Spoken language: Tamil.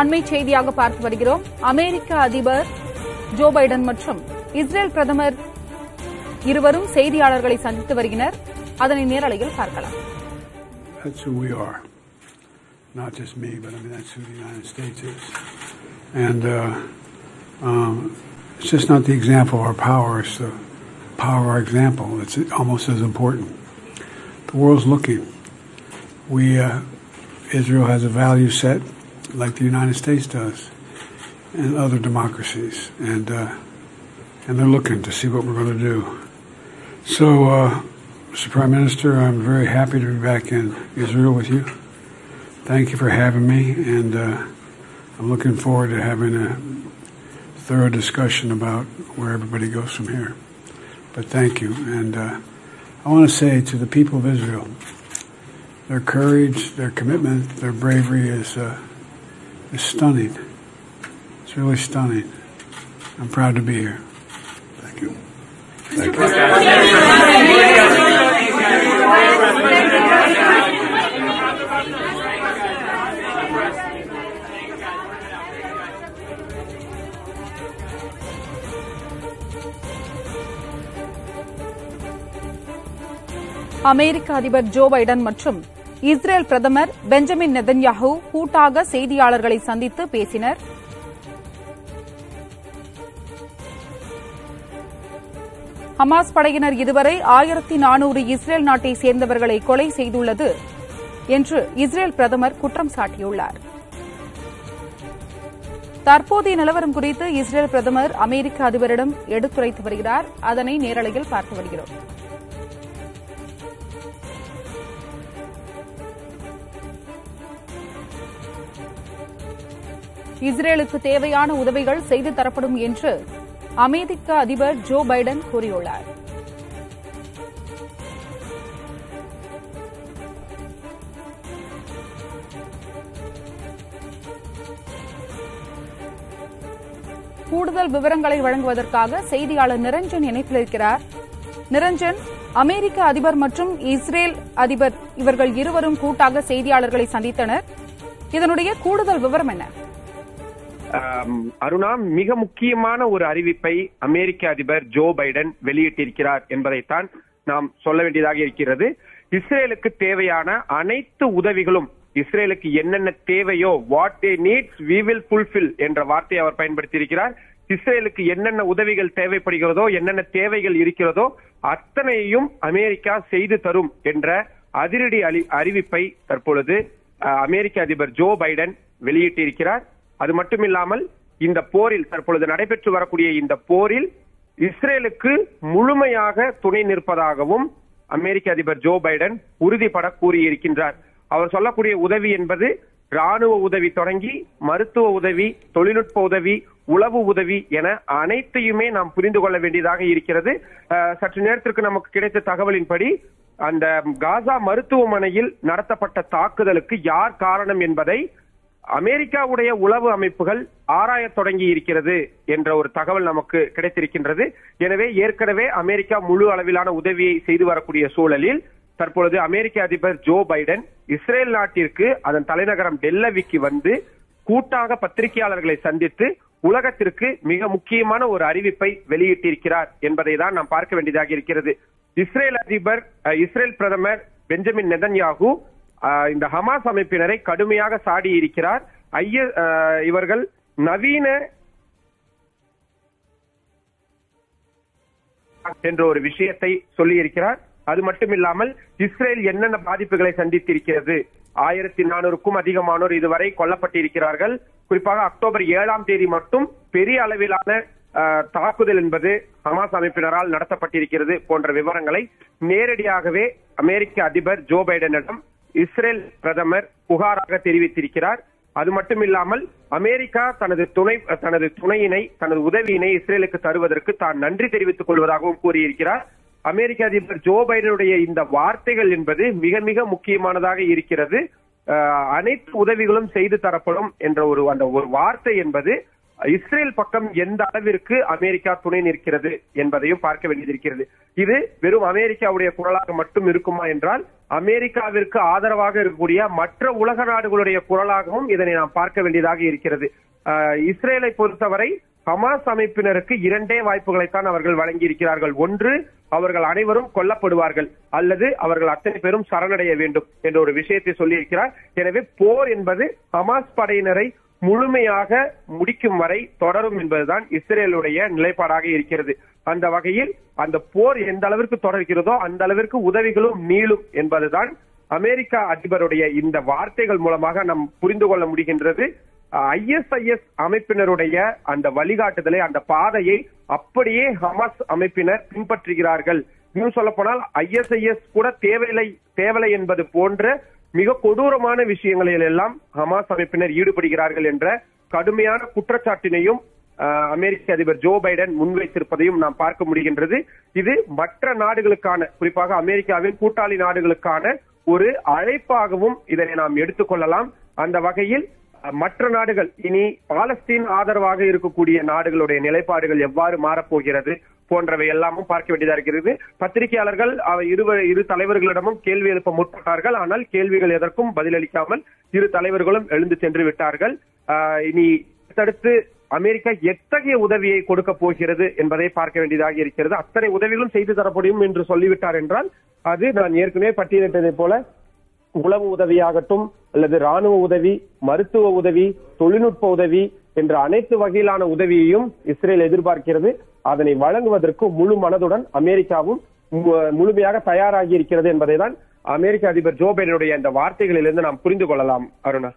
அண்மை செய்தியாக பார்த்து வருகிறோம். அமெரிக்க அதிபர் ஜோ பைடன் மற்றும் இஸ்ரேல் பிரதமர் இருவரும் செய்தியாளர்களை சந்தித்து வருகின்றனர். அதனை நேரலையில் பார்க்கலாம். That's who we are. Not just me, but I mean that's who the United States is. And it's just not the example of our power, it's the power of our example. It's almost as important. The world's looking. Israel has a value set like the United States does and other democracies, and they're looking to see what we're going to do. So, Mr. Prime Minister, I'm very happy to be back in Israel with you. Thank you for having me, and I'm looking forward to having a thorough discussion about where everybody goes from here. But thank you, and I want to say to the people of Israel, their courage, their commitment, their bravery is stunning. It's really stunning. I'm proud to be here. Thank you. Thank you. அமெரிக்க அதிபர் ஜோ பைடன் மற்றும் இஸ்ரேல் பிரதமர் பெஞ்சமின் நெதன்யாஹூ கூட்டாக செய்தியாளர்களை சந்தித்து பேசினர். ஹமாஸ் படையினர் இதுவரை 1400 இஸ்ரேல் நாட்டை சேர்ந்தவர்களை கொலை செய்துள்ளது என்று இஸ்ரேல் பிரதமர் குற்றம் சாட்டியுள்ளார். தற்போதைய நிலவரம் குறித்து இஸ்ரேல் பிரதமர் அமெரிக்க அதிபரிடம் எடுத்துரைத்து வருகிறார். அதனை நேரலையில் பார்த்து வருகிறோம். இஸ்ரேலுக்கு தேவையான உதவிகள் செய்து தரப்படும் என்று அமெரிக்க அதிபர் ஜோ பைடன் கூறியுள்ளார். கூடுதல் விவரங்களை வழங்குவதற்காக செய்தியாளர் நிரஞ்சன் இணைப்பில் இருக்கிறார். நிரஞ்சன், அமெரிக்க அதிபர் மற்றும் இஸ்ரேல் அதிபர் இவர்கள் இருவரும் கூட்டாக செய்தியாளர்களை சந்தித்தனர். இதனுடைய கூடுதல் விவரம் என்ன? அருணா, மிக முக்கியமான ஒரு அறிவிப்பை அமெரிக்க அதிபர் ஜோ பைடன் வெளியிட்டிருக்கிறார் என்பதைத்தான் நாம் சொல்ல வேண்டியதாக இருக்கிறது. இஸ்ரேலுக்கு தேவையான அனைத்து உதவிகளும், இஸ்ரேலுக்கு என்னென்ன தேவையோ, what they needs we will fulfil என்ற வார்த்தையை அவர் பயன்படுத்தியிருக்கிறார். இஸ்ரேலுக்கு என்னென்ன உதவிகள் தேவைப்படுகிறதோ, என்னென்ன தேவைகள் இருக்கிறதோ அத்தனையும் அமெரிக்கா செய்து தரும் என்ற அதிரடி அறிவிப்பை தற்பொழுது அமெரிக்க அதிபர் ஜோ பைடன் வெளியிட்டிருக்கிறார். அது மட்டுமில்லாமல் இந்த போரில், தற்பொழுது நடைபெற்று வரக்கூடிய இந்த போரில் இஸ்ரேலுக்கு முழுமையாக துணை நிற்பதாகவும் அமெரிக்க அதிபர் ஜோ பைடன் உறுதிபட கூறியிருக்கின்றார். அவர் சொல்லக்கூடிய உதவி என்பது ராணுவ உதவி தொடங்கி மருத்துவ உதவி, தொழில்நுட்ப உதவி, உளவு உதவி என அனைத்தையுமே நாம் புரிந்து கொள்ள வேண்டியதாக இருக்கிறது. சற்று நேரத்திற்கு நமக்கு கிடைத்த தகவலின்படி அந்த காசா மருத்துவமனையில் நடத்தப்பட்ட தாக்குதலுக்கு யார் காரணம் என்பதை அமெரிக்காவுடைய உளவு அமைப்புகள் ஆராய தொடங்கி இருக்கிறது என்ற ஒரு தகவல் நமக்கு கிடைத்திருக்கின்றது. எனவே ஏற்கனவே அமெரிக்கா முழு அளவிலான உதவியை செய்து வரக்கூடிய சூழலில் தற்பொழுது அமெரிக்க அதிபர் ஜோ பைடன் இஸ்ரேல் நாட்டிற்கு அதன் தலைநகரம் டெல்லவிக்கு வந்து கூட்டாக பத்திரிகையாளர்களை சந்தித்து உலகத்திற்கு மிக முக்கியமான ஒரு அறிவிப்பை வெளியிட்டிருக்கிறார் என்பதை தான் நாம் பார்க்க வேண்டியதாக இருக்கிறது. இஸ்ரேல் பிரதமர் பெஞ்சமின் நெதன்யாஹூ இந்த ஹமாஸ் அமைப்பினரை கடுமையாக சாடி இருக்கிறார். இவர்கள் நவீன என்ற ஒரு விஷயத்தை சொல்லி இருக்கிறார். அது மட்டுமில்லாமல் இஸ்ரேல் என்னென்ன பாதிப்புகளை சந்தித்திருக்கிறது, 1400க்கும் அதிகமானோர் இதுவரை கொல்லப்பட்டிருக்கிறார்கள். குறிப்பாக அக்டோபர் 7ஆம் தேதி மட்டும் பெரிய அளவிலான தாக்குதல் என்பது ஹமாஸ் அமைப்பினரால் நடத்தப்பட்டிருக்கிறது போன்ற விவரங்களை நேரடியாகவே அமெரிக்க அதிபர் ஜோ பைடனிடம் இஸ்ரேல் பிரதமர் புகாராக தெரிவித்திருக்கிறார். அது மட்டுமில்லாமல் அமெரிக்கா தனது உதவியினை இஸ்ரேலுக்கு தருவதற்கு தான் நன்றி தெரிவித்துக் கொள்வதாகவும் கூறியிருக்கிறார். அமெரிக்க அதிபர் ஜோ பைடனுடைய இந்த வார்த்தைகள் என்பது மிக மிக முக்கியமானதாக இருக்கிறது. அனைத்து உதவிகளும் செய்து தரப்படும் என்ற ஒரு வார்த்தை என்பது இஸ்ரேல் பக்கம் எந்த அளவிற்கு அமெரிக்கா துணை நிற்கிறது என்பதையும் பார்க்க வேண்டியிருக்கிறது. இது வெறும் அமெரிக்காவுடைய குரலாக மட்டும் இருக்குமா என்றால், அமெரிக்காவிற்கு ஆதரவாக இருக்கக்கூடிய மற்ற உலக நாடுகளுடைய குரலாகவும் இதனை நாம் பார்க்க வேண்டியதாக இருக்கிறது. இஸ்ரேலை பொறுத்தவரை ஹமாஸ் அமைப்பினருக்கு 2 வாய்ப்புகளைத்தான் அவர்கள் வழங்கியிருக்கிறார்கள். ஒன்று, அவர்கள் அனைவரும் கொல்லப்படுவார்கள், அல்லது அவர்கள் அத்தனை பேரும் சரணடைய வேண்டும் என்ற ஒரு விஷயத்தை சொல்லியிருக்கிறார். எனவே போர் என்பது ஹமாஸ் படையினரை முழுமையாக முடிக்கும் வரை தொடரும் என்பதுதான் இஸ்ரேலுடைய நிலைப்பாடாக இருக்கிறது. அந்த வகையில் அந்த போர் எந்த அளவிற்கு தொடர்கிறதோ அந்த அளவிற்கு உதவிகளும் நீளும் என்பதுதான் அமெரிக்கா அதிபருடைய இந்த வார்த்தைகள் மூலமாக நாம் புரிந்து கொள்ள முடிகின்றது. ISIS அமைப்பினருடைய அந்த வழிகாட்டுதலை, அந்த பாதையை அப்படியே ஹமாஸ் அமைப்பினர் பின்பற்றுகிறார்கள். இன்னும் சொல்ல போனால் ISIS கூட தேவையில்லை என்பது போன்ற மிக கொடூரமான விஷயங்களில் எல்லாம் ஹமாஸ் அமைப்பினர் ஈடுபடுகிறார்கள் என்ற கடுமையான குற்றச்சாட்டினையும் அமெரிக்க அதிபர் ஜோ பைடன் முன்வைத்திருப்பதையும் நாம் பார்க்க முடிகின்றது. இது மற்ற நாடுகளுக்கான, குறிப்பாக அமெரிக்காவின் கூட்டாளி நாடுகளுக்கான ஒரு அழைப்பாகவும் இதனை நாம் எடுத்துக்கொள்ளலாம். அந்த வகையில் மற்ற நாடுகள், இனி பாலஸ்தீன் ஆதரவாக இருக்கக்கூடிய நாடுகளுடைய நிலைப்பாடுகள் எவ்வாறு மாறப்போகிறது போன்றவை எல்லாமும் பார்க்க வேண்டியதாக இருக்கிறது. பத்திரிகையாளர்கள் இரு தலைவர்களிடமும் கேள்வி எழுப்ப முற்பட்டார்கள். ஆனால் கேள்விகள் எதற்கும் பதிலளிக்காமல் இரு தலைவர்களும் எழுந்து சென்று விட்டார்கள். இனி அடுத்து அமெரிக்கா எத்தகைய உதவியை கொடுக்க போகிறது என்பதை பார்க்க வேண்டியதாக இருக்கிறது. அத்தனை உதவிகளும் செய்து தரப்படும் என்று சொல்லிவிட்டார் என்றால், அது நான் ஏற்கனவே பட்டியலிட்டதை போல உளவு உதவியாகட்டும், அல்லது ராணுவ உதவி, மருத்துவ உதவி, தொழில்நுட்ப உதவி என்ற அனைத்து வகையிலான உதவியையும் இஸ்ரேல் எதிர்பார்க்கிறது. அதனை வழங்குவதற்கு முழு மனதுடன் அமெரிக்காவும் முழுமையாக தயாராகி இருக்கிறது என்பதை தான் அமெரிக்க அதிபர் ஜோ பைடனுடைய இந்த வார்த்தைகளிலிருந்து நாம் புரிந்து கொள்ளலாம். அருணா.